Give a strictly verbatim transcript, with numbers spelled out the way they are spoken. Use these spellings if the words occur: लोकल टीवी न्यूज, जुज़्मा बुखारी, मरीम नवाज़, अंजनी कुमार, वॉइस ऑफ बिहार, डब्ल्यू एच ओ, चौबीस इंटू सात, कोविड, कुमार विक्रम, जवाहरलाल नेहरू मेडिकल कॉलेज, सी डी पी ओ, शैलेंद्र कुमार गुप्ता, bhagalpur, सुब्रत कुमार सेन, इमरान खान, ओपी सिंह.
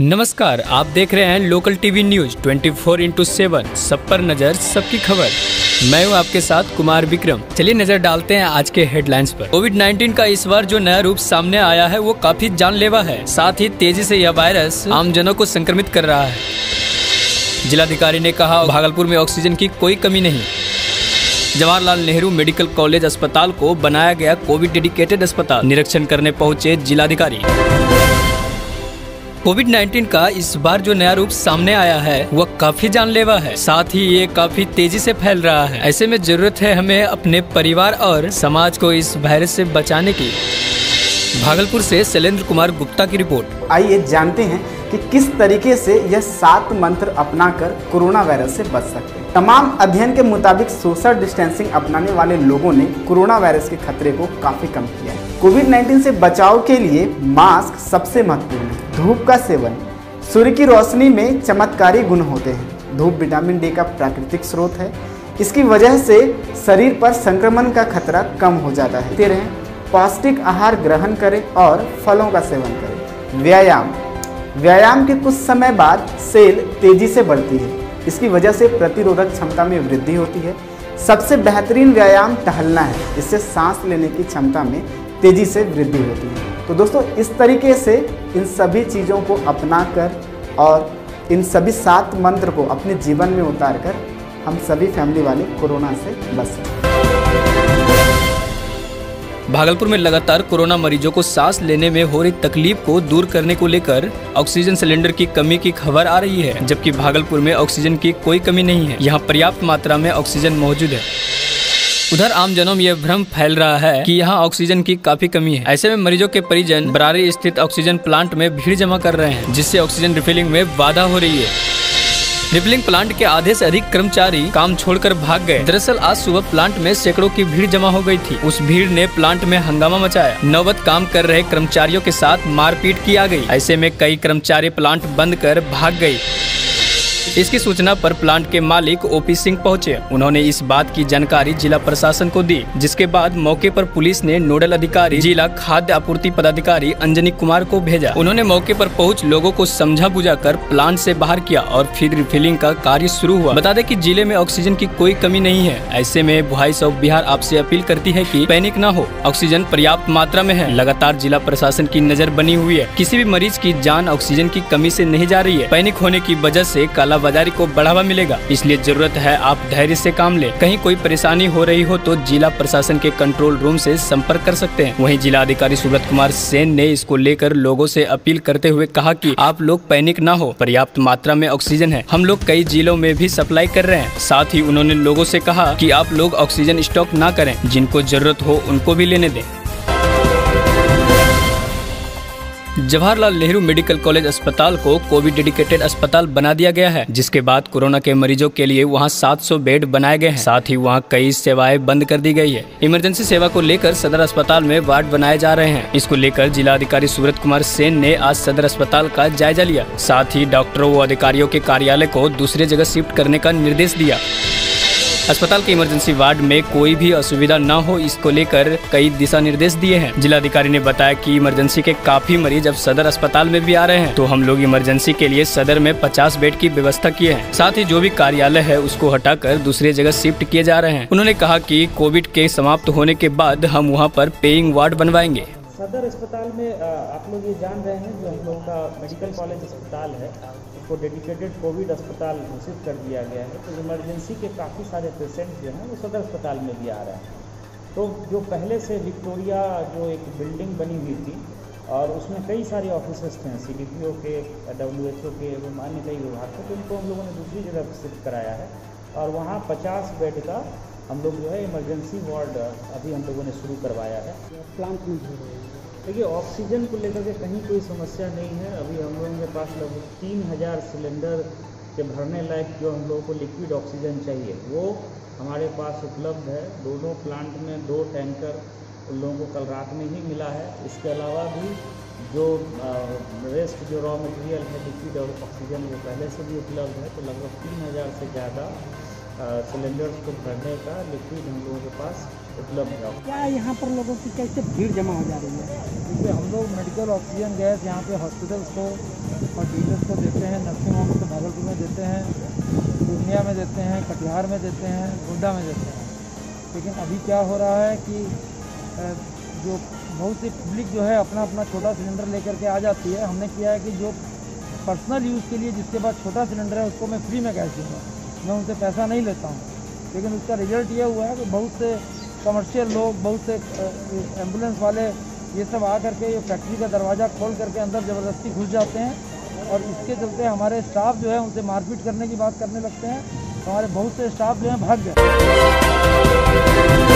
नमस्कार, आप देख रहे हैं लोकल टीवी न्यूज चौबीस इंटू सात, सब पर नजर, सबकी खबर। मैं हूं आपके साथ कुमार विक्रम। चलिए नजर डालते हैं आज के हेडलाइंस पर। कोविड उन्नीस का इस बार जो नया रूप सामने आया है वो काफी जानलेवा है, साथ ही तेजी से यह वायरस आमजनों को संक्रमित कर रहा है। जिलाधिकारी ने कहा भागलपुर में ऑक्सीजन की कोई कमी नहीं। जवाहरलाल नेहरू मेडिकल कॉलेज अस्पताल को बनाया गया कोविड डेडिकेटेड अस्पताल, निरीक्षण करने पहुँचे जिलाधिकारी। कोविड उन्नीस का इस बार जो नया रूप सामने आया है वह काफी जानलेवा है, साथ ही ये काफी तेजी से फैल रहा है। ऐसे में जरूरत है हमें अपने परिवार और समाज को इस वायरस से बचाने की। भागलपुर से शैलेंद्र कुमार गुप्ता की रिपोर्ट। आइए जानते हैं कि किस तरीके से यह सात मंत्र अपनाकर कोरोना वायरस से बच सकते हैं। तमाम अध्ययन के मुताबिक सोशल डिस्टेंसिंग अपनाने वाले लोगों ने कोरोना वायरस के खतरे को काफी कम किया है। कोविड उन्नीस से बचाव के लिए मास्क सबसे महत्वपूर्ण है। धूप का सेवन, सूर्य की रोशनी में चमत्कारी गुण होते हैं। धूप विटामिन डी का प्राकृतिक स्रोत है, इसकी वजह से शरीर पर संक्रमण का खतरा कम हो जाता है। तेरे पौष्टिक आहार ग्रहण करें और फलों का सेवन करें। व्यायाम, व्यायाम के कुछ समय बाद सेल तेजी से बढ़ती है, इसकी वजह से प्रतिरोधक क्षमता में वृद्धि होती है। सबसे बेहतरीन व्यायाम टहलना है, इससे सांस लेने की क्षमता में तेजी से वृद्धि होती है। तो दोस्तों, इस तरीके से इन सभी चीज़ों को अपनाकर और इन सभी सात मंत्र को अपने जीवन में उतारकर हम सभी फैमिली वाले कोरोना से बच सकते हैं। भागलपुर में लगातार कोरोना मरीजों को सांस लेने में हो रही तकलीफ को दूर करने को लेकर ऑक्सीजन सिलेंडर की कमी की खबर आ रही है, जबकि भागलपुर में ऑक्सीजन की कोई कमी नहीं है। यहाँ पर्याप्त मात्रा में ऑक्सीजन मौजूद है। उधर आमजनों में यह भ्रम फैल रहा है कि यहाँ ऑक्सीजन की काफी कमी है। ऐसे में मरीजों के परिजन बरारी स्थित ऑक्सीजन प्लांट में भीड़ जमा कर रहे हैं, जिससे ऑक्सीजन रिफिलिंग में बाधा हो रही है। रिफिलिंग प्लांट के आधे से अधिक कर्मचारी काम छोड़कर भाग गए। दरअसल आज सुबह प्लांट में सैकड़ों की भीड़ जमा हो गई थी। उस भीड़ ने प्लांट में हंगामा मचाया, नौबत काम कर रहे कर्मचारियों के साथ मारपीट की आ गई। ऐसे में कई कर्मचारी प्लांट बंद कर भाग गयी। इसकी सूचना पर प्लांट के मालिक ओपी सिंह पहुंचे। उन्होंने इस बात की जानकारी जिला प्रशासन को दी, जिसके बाद मौके पर पुलिस ने नोडल अधिकारी जिला खाद्य आपूर्ति पदाधिकारी अंजनी कुमार को भेजा। उन्होंने मौके पर पहुंच लोगों को समझा बुझाकर प्लांट से बाहर किया और फिर रिफिलिंग का कार्य शुरू हुआ। बता दें कि जिले में ऑक्सीजन की कोई कमी नहीं है। ऐसे में वॉइस ऑफ बिहार आपसे अपील करती है कि पैनिक न हो, ऑक्सीजन पर्याप्त मात्रा में है। लगातार जिला प्रशासन की नजर बनी हुई है। किसी भी मरीज की जान ऑक्सीजन की कमी से नहीं जा रही है। पैनिक होने की वजह से बाजारी को बढ़ावा मिलेगा, इसलिए जरूरत है आप धैर्य से काम लें। कहीं कोई परेशानी हो रही हो तो जिला प्रशासन के कंट्रोल रूम से संपर्क कर सकते हैं। वहीं जिला अधिकारी सुब्रत कुमार सेन ने इसको लेकर लोगों से अपील करते हुए कहा कि आप लोग पैनिक ना हो, पर्याप्त मात्रा में ऑक्सीजन है। हम लोग कई जिलों में भी सप्लाई कर रहे हैं। साथ ही उन्होंने लोगों से कहा कि आप लोग ऑक्सीजन स्टॉक ना करें, जिनको जरूरत हो उनको भी लेने दें। जवाहरलाल नेहरू मेडिकल कॉलेज अस्पताल को कोविड डेडिकेटेड अस्पताल बना दिया गया है, जिसके बाद कोरोना के मरीजों के लिए वहां सात सौ बेड बनाए गए हैं। साथ ही वहां कई सेवाएं बंद कर दी गई है। इमरजेंसी सेवा को लेकर सदर अस्पताल में वार्ड बनाए जा रहे हैं। इसको लेकर जिला अधिकारी सुब्रत कुमार सेन ने आज सदर अस्पताल का जायजा लिया। साथ ही डॉक्टरों व अधिकारियों के कार्यालय को दूसरे जगह शिफ्ट करने का निर्देश दिया। अस्पताल के इमरजेंसी वार्ड में कोई भी असुविधा न हो, इसको लेकर कई दिशा निर्देश दिए हैं। जिलाधिकारी ने बताया कि इमरजेंसी के काफी मरीज अब सदर अस्पताल में भी आ रहे हैं, तो हम लोग इमरजेंसी के लिए सदर में पचास बेड की व्यवस्था किए हैं। साथ ही जो भी कार्यालय है उसको हटाकर दूसरे जगह शिफ्ट किए जा रहे हैं। उन्होंने कहा कि कोविड के समाप्त होने के बाद हम वहाँ पर पेइंग वार्ड बनवाएंगे। सदर अस्पताल में आप लोग ये जान रहे हैं, जो हम लोग का मेडिकल कॉलेज अस्पताल है उसको डेडिकेटेड कोविड अस्पताल घोषित कर दिया गया है। तो इमरजेंसी के काफ़ी सारे पेशेंट जो हैं वो सदर अस्पताल में भी आ रहे हैं। तो जो पहले से विक्टोरिया जो एक बिल्डिंग बनी हुई थी और उसमें कई सारे ऑफिसर्स थे, सी डी पी ओ के, डब्ल्यू एच ओ के, वो मान्य कई विभाग थे, तो उनको हम लोगों ने दूसरी जगह शिफ्ट कराया है और वहाँ पचास बेड का हम लोग जो है इमरजेंसी वार्ड अभी हम लोगों ने शुरू करवाया है। प्लांट में देखिए, ऑक्सीजन को लेकर के कहीं कोई समस्या नहीं है। अभी हम लोगों के पास लगभग तीन हज़ार सिलेंडर के भरने लायक जो हम लोगों को लिक्विड ऑक्सीजन चाहिए वो हमारे पास उपलब्ध है। दोनों प्लांट में दो टैंकर उन लोगों को कल रात में ही मिला है। इसके अलावा भी जो वेस्ट जो रॉ मटेरियल है लिक्विड और ऑक्सीजन वो पहले से भी उपलब्ध है। तो लगभग तीन हज़ार से ज़्यादा सिलेंडर्स को भरने का लिक्विड हम लोगों के पास उपलब्ध है। क्या यहाँ पर लोगों की कैसे भीड़ जमा हो जा रही है? क्योंकि हम लोग मेडिकल ऑक्सीजन गैस यहाँ पे हॉस्पिटल्स को और डीलर्स को देते हैं, नर्सिंग होम को भागलपुर में देते हैं, पूर्णिया में देते हैं, कटिहार में देते हैं, गोड्डा में देते हैं। लेकिन अभी क्या हो रहा है कि जो बहुत सी पब्लिक जो है अपना अपना छोटा सिलेंडर लेकर के आ जाती है। हमने किया है कि जो पर्सनल यूज़ के लिए जिसके पास छोटा सिलेंडर है उसको मैं फ्री में गैस दूँगा, मैं उनसे पैसा नहीं लेता हूँ। लेकिन उसका रिजल्ट ये हुआ है कि बहुत से कमर्शियल लोग, बहुत से एम्बुलेंस वाले, ये सब आ करके ये फैक्ट्री का दरवाज़ा खोल करके अंदर ज़बरदस्ती घुस जाते हैं और इसके चलते हमारे स्टाफ जो है उनसे मारपीट करने की बात करने लगते हैं। हमारे बहुत से स्टाफ जो हैं भाग गए।